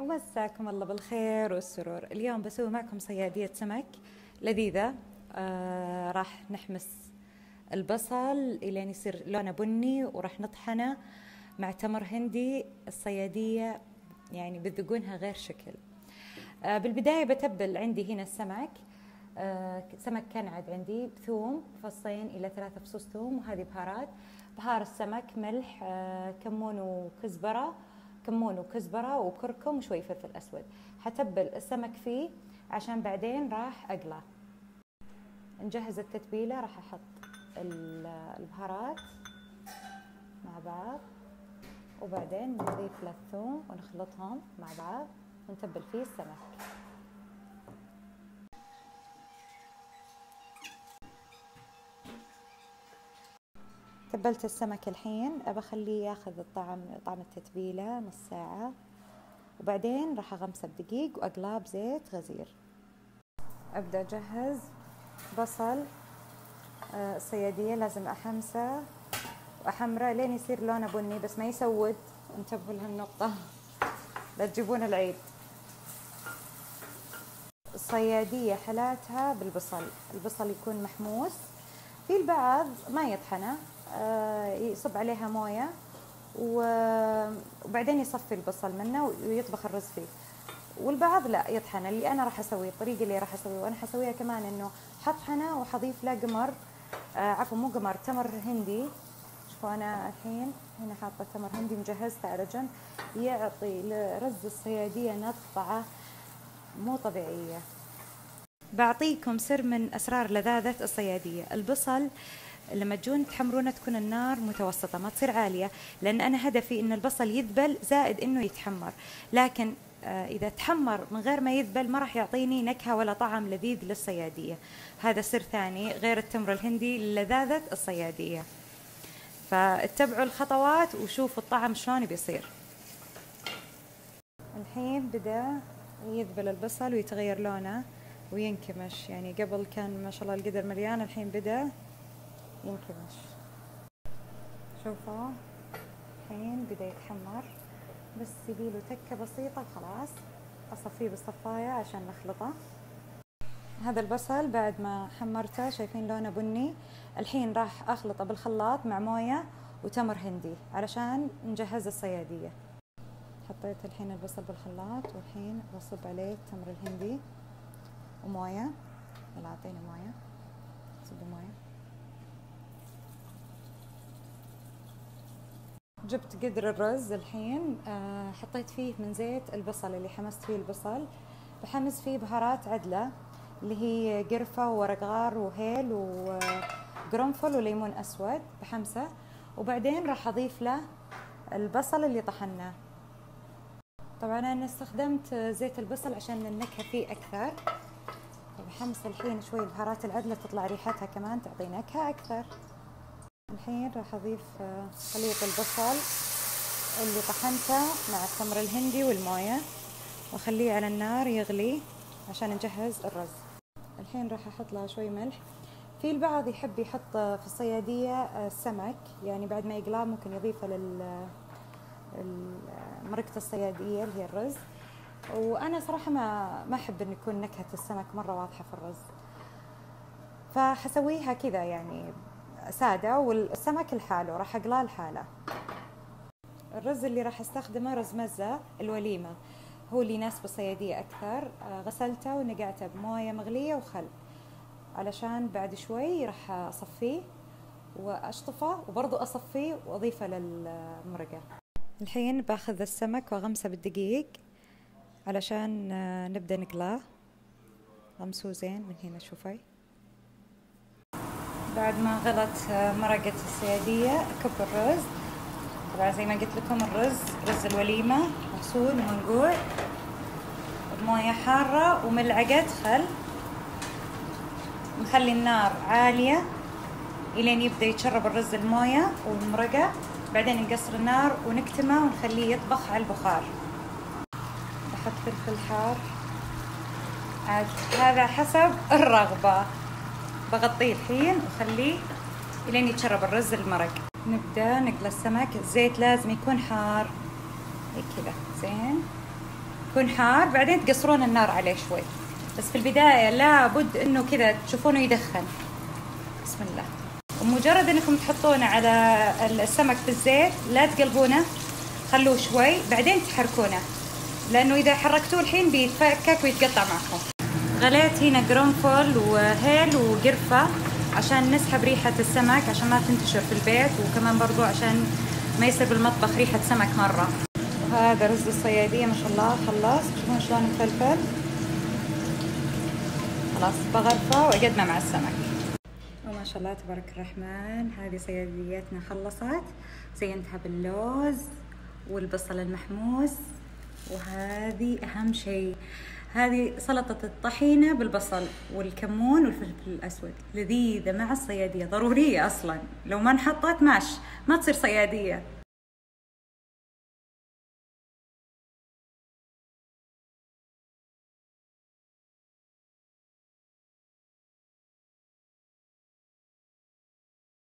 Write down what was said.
ومساكم الله بالخير والسرور. اليوم بسوي معكم صيادية سمك لذيذة. راح نحمس البصل الين يصير لونه بني وراح نطحنه مع تمر هندي. الصيادية يعني بتذوقونها غير شكل. بالبداية بتبل عندي هنا السمك. سمك كنعد عندي بثوم، فصين إلى 3 فصوص ثوم، وهذه بهارات. بهار السمك ملح، كمون وكزبرة وكركم وشوي فلفل أسود. حتبل السمك فيه عشان بعدين راح أقلاه. نجهز التتبيلة. راح أحط البهارات مع بعض وبعدين نضيف له الثوم ونخلطهم مع بعض ونتبل فيه السمك. تبلت السمك الحين، ابى اخليه ياخذ طعم التتبيله نص ساعه، وبعدين راح اغمسه بدقيق واقلاه بزيت غزير. ابدا اجهز بصل. الصياديه لازم احمسه واحمره لين يصير لونه بني بس ما يسود، انتبهوا لهالنقطه لا تجيبون العيد. الصياديه حالاتها بالبصل، البصل يكون محموس. في البعض ما يطحنه، يصب عليها مويه وبعدين يصفي البصل منه ويطبخ الرز فيه، والبعض لا يطحنه. اللي انا راح اسويه، الطريقه اللي راح اسويه وانا حسويها كمان، انه حطحنه وحضيف له قمر، عفوا مو قمر، تمر هندي. شوفوا انا الحين هنا حاطه تمر هندي مجهزته على جنب، يعطي لرز الصياديه نطعه مو طبيعيه. بعطيكم سر من اسرار لذاذه الصياديه. البصل لما تجون تحمرونه تكون النار متوسطه، ما تصير عاليه، لان انا هدفي ان البصل يذبل زائد انه يتحمر، لكن اذا تحمر من غير ما يذبل ما راح يعطيني نكهه ولا طعم لذيذ للصياديه. هذا سر ثاني غير التمر الهندي للذاذه الصياديه. فاتبعوا الخطوات وشوفوا الطعم شلون بيصير. الحين بدا يذبل البصل ويتغير لونه وينكمش، يعني قبل كان ما شاء الله القدر مليان، الحين بدا ينكمش. شوفوا الحين بدا يتحمر، بس يبيله تكه بسيطه وخلاص. اصفيه بالصفايه عشان نخلطه. هذا البصل بعد ما حمرته شايفين لونه بني، الحين راح اخلطه بالخلاط مع مويه وتمر هندي علشان نجهز الصياديه. حطيت الحين البصل بالخلاط، والحين بصب عليه التمر الهندي ومويه. يلا اعطيني مويه، صبوا مويه. جبت قدر الرز الحين، حطيت فيه من زيت البصل اللي حمست فيه البصل. بحمس فيه بهارات عدله اللي هي قرفه وورق غار وهيل وقرنفل وليمون اسود، بحمسه وبعدين راح اضيف له البصل اللي طحناه. طبعا انا استخدمت زيت البصل عشان النكهه فيه اكثر. بحمس الحين شوي البهارات العدله تطلع ريحتها كمان تعطي نكهه اكثر. الحين راح اضيف خليط البصل اللي طحنته مع التمر الهندي والمويه واخليه على النار يغلي عشان نجهز الرز. الحين راح احط لها شوي ملح. في البعض يحب يحط في الصياديه السمك، يعني بعد ما يقلاه ممكن يضيفه مرقه الصياديه اللي هي الرز، وانا صراحه ما احب ان يكون نكهه السمك مره واضحه في الرز، فحسويها كذا يعني ساده، والسمك لحاله راح اقلاه لحاله. الرز اللي راح استخدمه رز مزه الوليمه، هو اللي يناسب الصياديه اكثر. غسلته ونقعته بمويه مغليه وخل، علشان بعد شوي راح اصفيه واشطفه وبرضه اصفيه واضيفه للمرقه. الحين باخذ السمك واغمسه بالدقيق علشان نبدأ نقلاه. غمسوه زين من هنا. شوفي بعد ما غلت مرقة الصيادية أكب الرز. طبعا زي ما قلت لكم الرز رز الوليمة مغسول ومنقوع بموية حارة وملعقة خل. نخلي النار عالية إلين يبدأ يتشرب الرز الموية والمرقة، بعدين نقصر النار ونكتمه ونخليه يطبخ على البخار. أحط فلفل حار، هذا حسب الرغبة. بغطيه الحين وخليه لين يتشرب الرز المرق. نبدأ نقلى السمك. الزيت لازم يكون حار كذا زين، يكون حار، بعدين تقصرون النار عليه شوي. بس في البداية لابد انه كذا تشوفونه يدخن. بسم الله. ومجرد انكم تحطونه على السمك في الزيت لا تقلبونه، خلوه شوي بعدين تحركونه، لانه اذا حركتوه الحين بيتفكك ويتقطع معكم. غليت هنا قرنفل وهيل وقرفة عشان نسحب ريحة السمك، عشان ما تنتشر في البيت، وكمان برضو عشان ما يصير بالمطبخ ريحة سمك مرة. وهذا رز الصيادية ما شاء الله خلاص، تشوفون شلون مفلفل. خلاص بغرفة وأقدمه مع السمك. وما شاء الله تبارك الرحمن هذه صياديتنا خلصت. زينتها باللوز والبصل المحموس، وهذه أهم شيء هذه سلطة الطحينة بالبصل والكمون والفلفل الأسود، لذيذة مع الصيادية، ضرورية أصلا، لو ما انحطت ما تصير صيادية.